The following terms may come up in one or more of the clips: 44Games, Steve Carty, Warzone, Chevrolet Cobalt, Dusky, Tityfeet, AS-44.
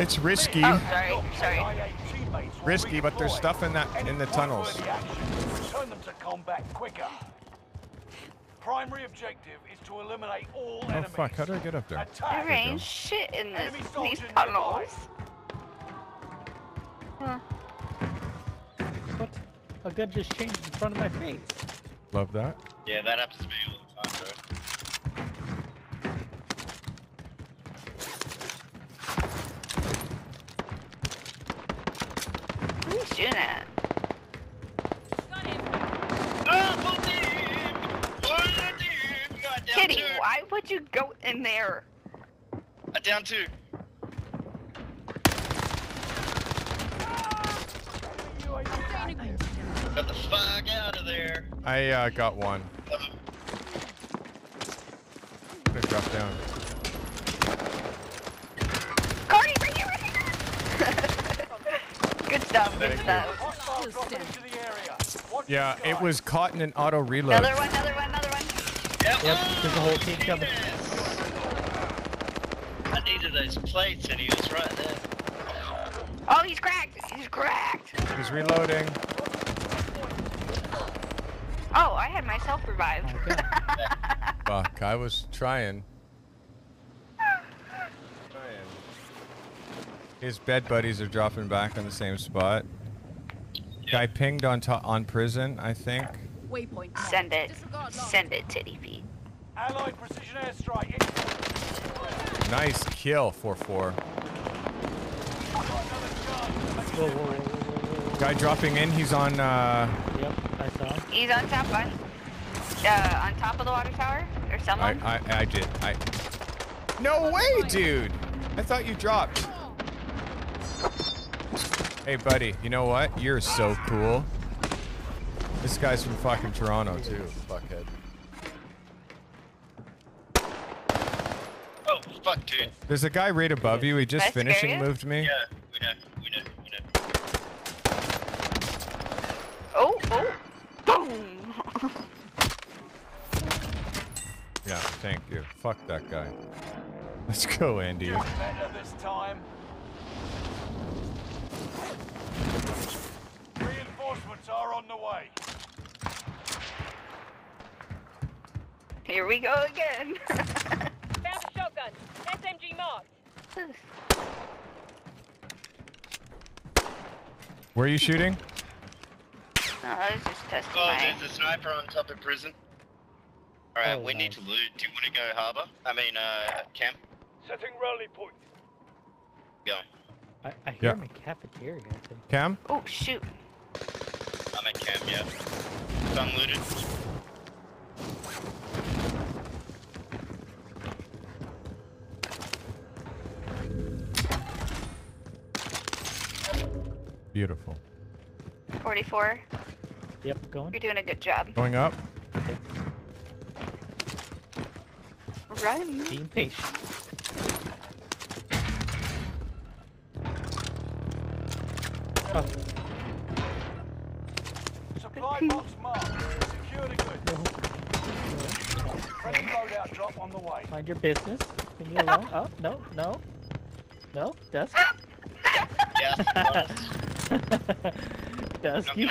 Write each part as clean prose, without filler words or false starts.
It's risky. Oh, sorry. Risky, but there's stuff in that in the tunnels. Return them to combat quicker. Primary objective is to eliminate all enemies. Oh fuck! How do I get up there? There ain't shit in these tunnels. Huh. What? A gun just changed in front of my face. Love that. Yeah, that happens to me all the time, bro. Doing it. Got him. Kitty, why would you go in there? I down two. Got the fuck out of there. I got one. Gonna drop down. Carty, right here. Good stuff, good stuff. Yeah, it was caught in an auto reload. Another one, another one, another one. Yep, there's a whole team coming. I needed those plates and he was right there. Oh, he's cracked, he's cracked. He's reloading. Oh, I had myself revived. Fuck, I was trying. His bed buddies are dropping back on the same spot. Yeah. Guy pinged on top on prison, I think. Waypoint. Send it. Send it, Tityfeet. Allied precision airstrike. Nice kill, 4-4. Guy dropping in. He's on. Yep, I saw. He's on top on top of the water tower or someone. I did. No way, dude! I thought you dropped. Hey buddy, you know what? You're so cool. This guy's from fucking Toronto too, fuckhead. Oh, fuck dude. There's a guy right above you, he just finishing moved me. Yeah, we know. Oh, boom! Yeah, thank you. Fuck that guy. Let's go, Andy. You're better this time. Reinforcements are on the way. Here we go again. Found a shotgun. SMG marked. Where are you shooting? No, I was just testing. Oh, there's a sniper on top of prison. All right, we need to loot. Do you want to go harbor? I mean, camp. Setting rally point. Go. I hear him in cafeteria, I think. Cam? Oh, shoot. I'm at Cam, yeah. It's unlooted. Beautiful. 44. Yep, going. You're doing a good job. Going up. Okay. Run. Being patient. Oh. Supply box marked. Secure the goods. Friendly loadout drop on the way. Mind your business. Leave me alone. Oh, no, no. No, Dusk. Yeah. Dusky.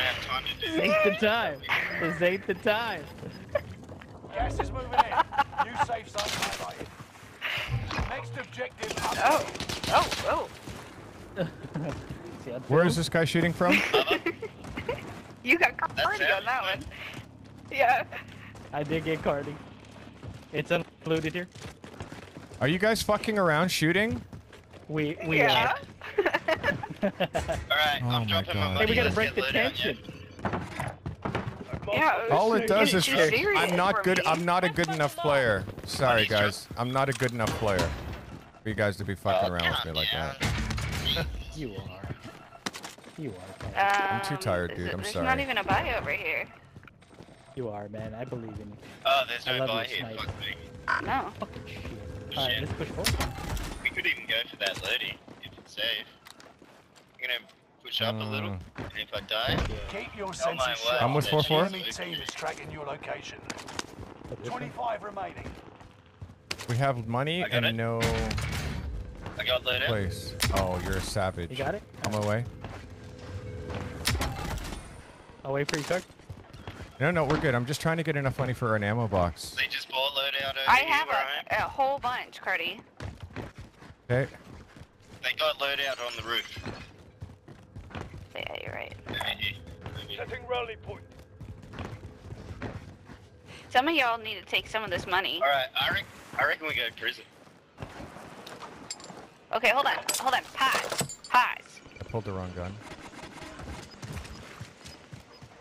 This ain't the time. This ain't the time. Gas is moving in. New safe zone highlighted. Next objective. Oh. Oh, oh. Where is this guy shooting from? You got Carty on that one. Yeah. I did get Carty. It's unloaded here. Are you guys fucking around shooting? We are. All right, I'm dropping my money. Hey, we gotta break the tension. Yeah, all it does is I'm not good. I'm not a good enough player. Sorry guys, I'm not a good enough player for you guys to be fucking around with me like that. You are. You are. I'm too tired, dude. I'm sorry. There's not even a buy over here. You are, man. I believe in you. Oh, there's no buy here. Fuck me. No. Fucking shit. Alright, let's push forward. We could even go for that lady if it's safe. I'm gonna push up a little. And if I die, keep your senses sharp. I'm with 4-4. Enemy team is tracking your location. 25 remaining. We have money and no. I got laid in. Place. Oh, you're a savage. You got it? On my way. I'll wait for you, Tuck. No, no, we're good. I'm just trying to get enough money for an ammo box. They just bought load out of I have a whole bunch, Carty. Okay. They got load out on the roof. Yeah, you're right. Setting rally point. Some of y'all need to take some of this money. Alright, I reckon we go to prison. Okay, hold on. Hold on. Pause. Pause. I pulled the wrong gun.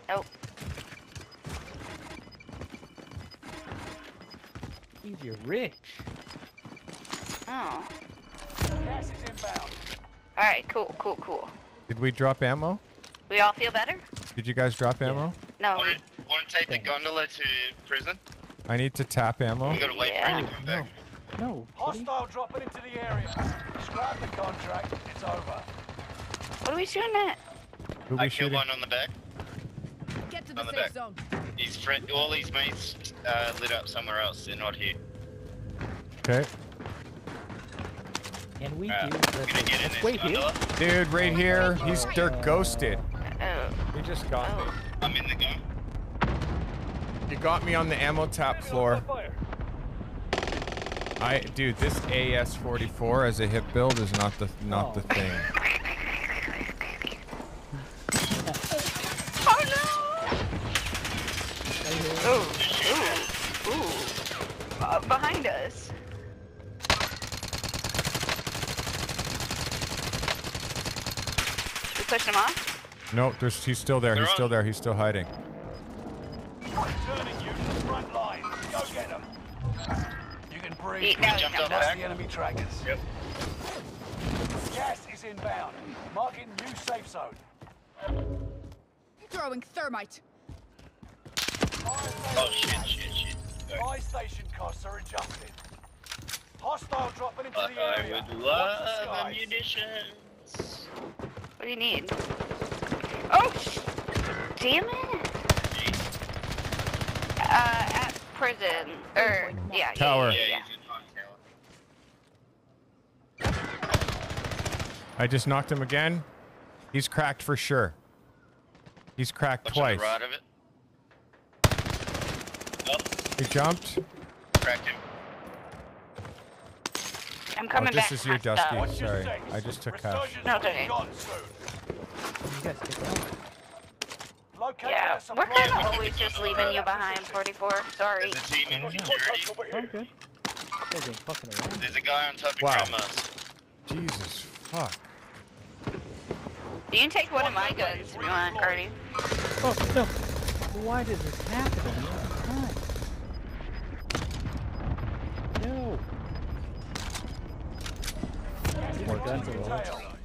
Nope. You're rich. Oh. Gas is inbound. Alright, cool, cool, cool. Did we drop ammo? We all feel better? Did you guys drop ammo? No. Want to take the gondola to prison? I need to tap ammo. You gotta wait for it to come back. No. Hostile dropping into the area. Scrap the contract. It's over. What are we shooting at? I killed one on the back. Get to the safe zone. His friend, all his mates lit up somewhere else. They're not here. Okay. And we do. Wait here. Dude, right here. He's dirt ghosted. Oh. He just got me. I'm in the gun. You got me on the ammo tap floor. Dude, this AS-44 as a hip build is not the thing. Oh no! Ooh, ooh, ooh! Behind us. We pushed him off. No, he's still there. He's still there. He's still hiding. Turning you to the front line. Go get him. You can breathe. You can jump up back. The enemy trackers. Yep. Gas is inbound. Marking new safe zone. Throwing thermite. Oh shit, shit, shit. Fire station costs are adjusted. Hostile dropping into the area. I would love ammunitions. What do you need? Oh, damn it. At prison, yeah. Tower. Yeah. I just knocked him again. He's cracked for sure. He's cracked twice. Right of it. Nope. He jumped. Cracked him. I'm coming back. This is your Dusky. Sorry, I just took half. No, okay. Yeah, we're kind of always just leaving you behind, 44. Sorry. There's a team in security. There's a guy on top of grandma's. Jesus fuck. You can take one of my guns if you want, Carty. Oh, no. Why does this happen all the time? No. More guns are all.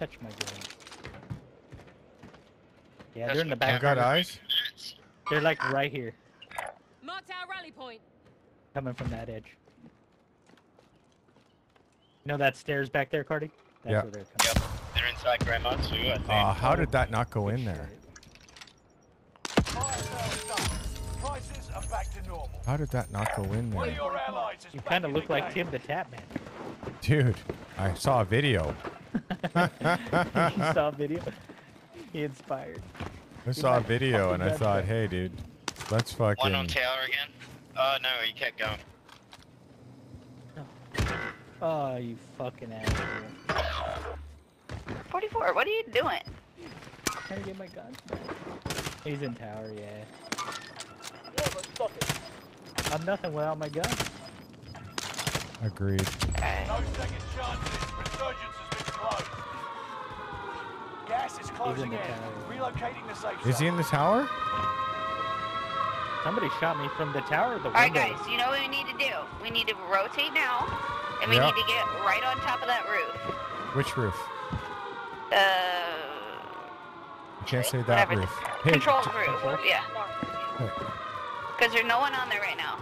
Touch my gun. Yeah, they're in the back. Got eyes. They're like right here. Marked our rally point. Coming from that edge. You know that stairs back there, Carty? That's where they're coming. Yep. They're inside grandma's too, I think. How did that not go in there? Prices are back to normal. How did that not go in there? You kind of look like Tim the Tap Man. Dude, I saw a video. You saw a video? He inspired. I saw a video and I thought, hey, dude, let's fucking. One on tower again? No, he kept going. Oh, oh you fucking asshole. 44, what are you doing? I'm trying to get my guns back. He's in tower, yeah. I'm nothing without my gun. Agreed. No second chances. Resurgence has been closed. Gas is closing in. Relocating the safe zone. Is he in the tower? Somebody shot me from the tower of the window. Alright guys, you know what we need to do? We need to rotate now, and we need to get right on top of that roof. Which roof? I can't say that roof. Hey, control roof, yeah. Because there's no one on there right now.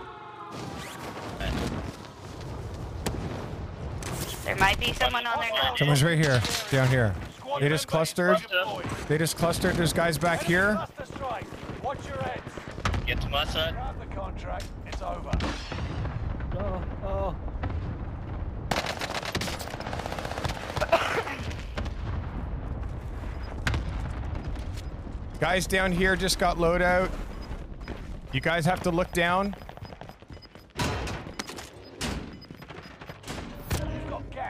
There might be someone on there now. Someone's right here, down here. They just clustered. They just clustered. There's guys back here. Watch your heads. Get to my side. Grab the contract. It's over. Oh, oh. Guys down here just got loadout. You guys have to look down.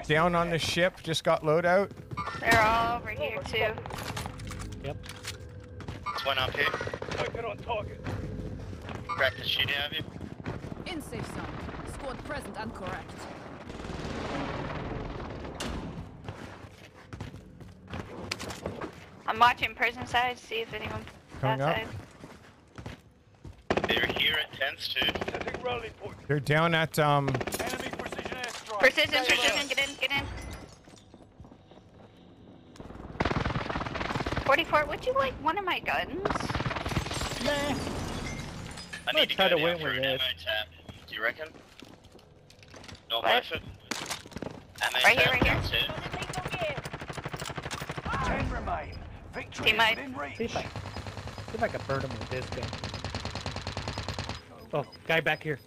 Down on the ship, just got loadout. They're all over here too. Yep. There's one up here. Open on target. Crack the shit out of him. In safe zone. Squad present and correct. I'm watching prison side, see if anyone coming up. They're here at tents too. They're down at enemy precision airstrike. Precision, get in. 44, would you like one of my guns? Nah. I need to try to win with it. Do you reckon? No pressure. Right here. He might. See if I can burn him with this guy. Oh, guy back here.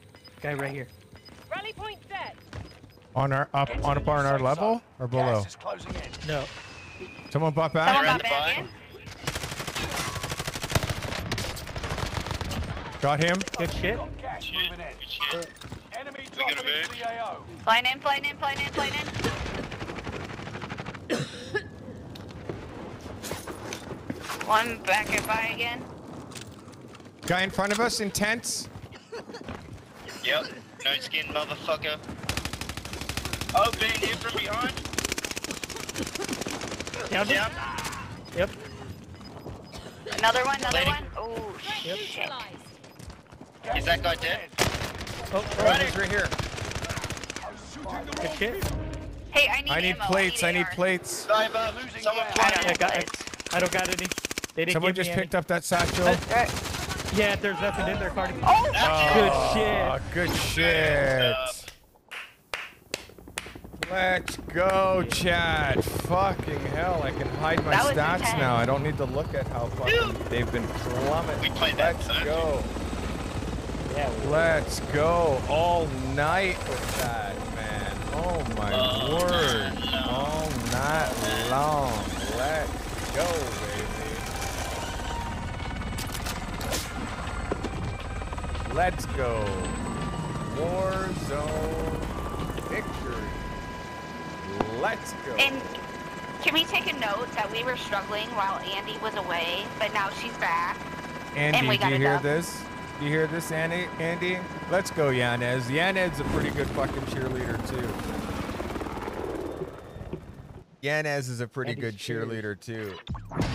Guy right here. Rally point set. On our level or below? No. Someone bought back. Got him. Good shit. Good shit. Enemy dropping the AO. Flying in. One back at by again. Guy in front of us, intense. Yep, no skin, motherfucker. Oh, being hit from behind. Down. Yep. Another one. Oh, yep. Shit. Is that guy dead? Oh, he's right here. Good shit. Hey, I need plates. I don't got any. Someone just picked up that satchel. Yeah, there's nothing in there, Cardi. Oh, good shit. Let's go, chat. Fucking hell, I can hide my stats now. I don't need to look at how fucking they've been plummeting. Let's go. Let's go all night with that, man. Oh my word. All night long. Let's go. Let's go. Warzone victory. Let's go. And can we take a note that we were struggling while Andy was away, but now she's back. Andy, do you hear this? Do you hear this, Andy? Let's go, Yanez. Yanez's a pretty good fucking cheerleader, too.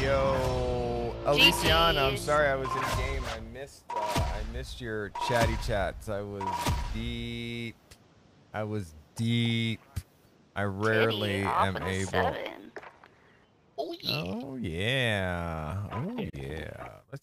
Yo, Aliciana, I'm sorry I was in game. I missed your chatty chats. I was deep. I rarely am able. Seven. Oh yeah. Let's